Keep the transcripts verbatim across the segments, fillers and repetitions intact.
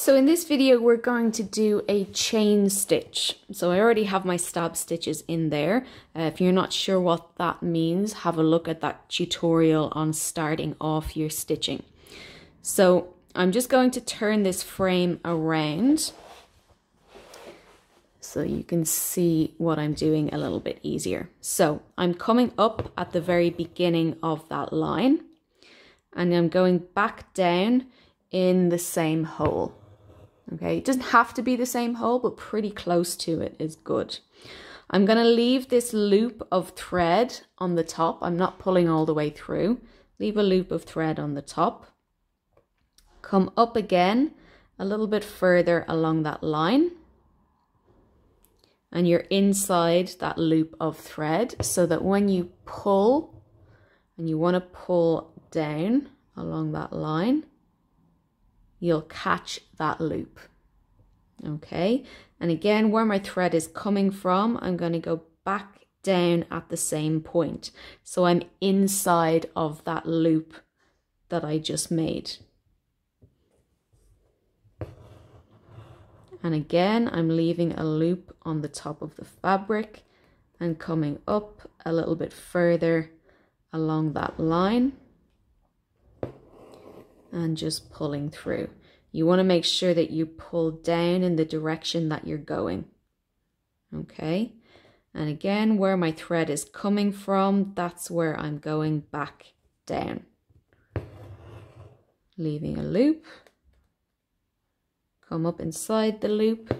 So in this video we're going to do a chain stitch. So I already have my stab stitches in there. Uh, if you're not sure what that means, have a look at that tutorial on starting off your stitching. So I'm just going to turn this frame around so you can see what I'm doing a little bit easier. So I'm coming up at the very beginning of that line and I'm going back down in the same hole. Okay, it doesn't have to be the same hole, but pretty close to it is good. I'm going to leave this loop of thread on the top. I'm not pulling all the way through. Leave a loop of thread on the top. Come up again a little bit further along that line. And you're inside that loop of thread, so that when you pull, and you want to pull down along that line, you'll catch that loop. Okay, and again, where my thread is coming from, I'm going to go back down at the same point. So I'm inside of that loop that I just made. And again, I'm leaving a loop on the top of the fabric and coming up a little bit further along that line and just pulling through. You want to make sure that you pull down in the direction that you're going. Okay, and again, where my thread is coming from, that's where I'm going back down. Leaving a loop. Come up inside the loop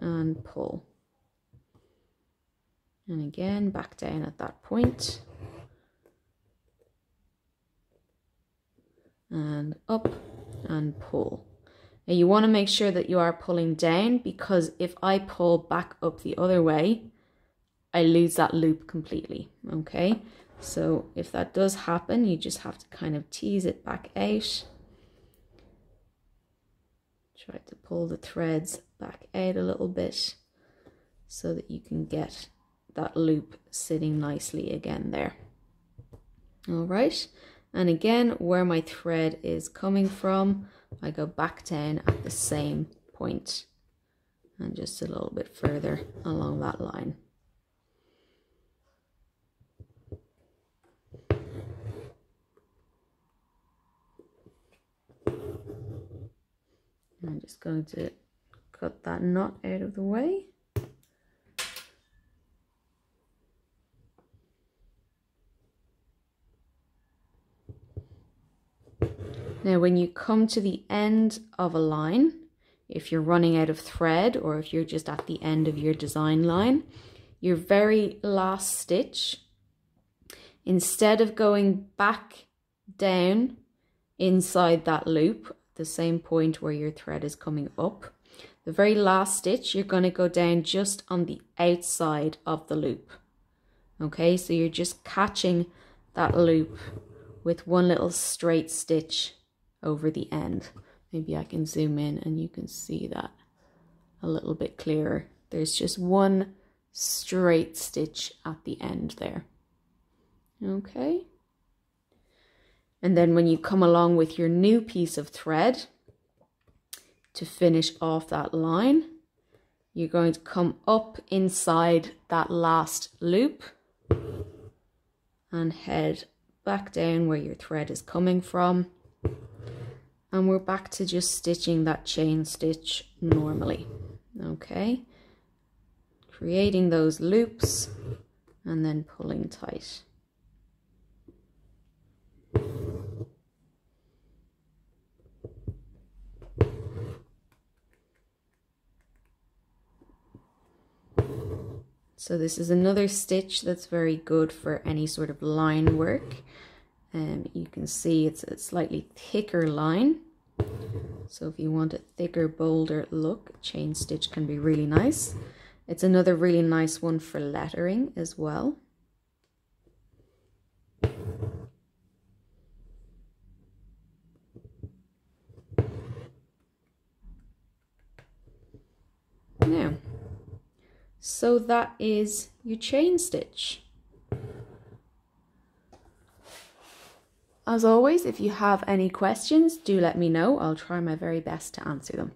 and pull. And again, back down at that point. And up and pull. Now you want to make sure that you are pulling down, because if I pull back up the other way, I lose that loop completely. Okay, so if that does happen, you just have to kind of tease it back out. Try to pull the threads back out a little bit so that you can get that loop sitting nicely again there. All right, and again, where my thread is coming from, I go back down at the same point and just a little bit further along that line. I'm just going to cut that knot out of the way. Now when you come to the end of a line, if you're running out of thread or if you're just at the end of your design line, your very last stitch, instead of going back down inside that loop, the same point where your thread is coming up, the very last stitch, you're going to go down just on the outside of the loop. Okay, so you're just catching that loop with one little straight stitch over the end. Maybe I can zoom in and you can see that a little bit clearer. There's just one straight stitch at the end there. Okay. And then when you come along with your new piece of thread to finish off that line, you're going to come up inside that last loop and head back down where your thread is coming from. And we're back to just stitching that chain stitch normally. Okay, creating those loops and then pulling tight. So this is another stitch that's very good for any sort of line work. Um, you can see it's a slightly thicker line. So if you want a thicker, bolder look, chain stitch can be really nice. It's another really nice one for lettering as well. Now, so that is your chain stitch. As always, if you have any questions, do let me know. I'll try my very best to answer them.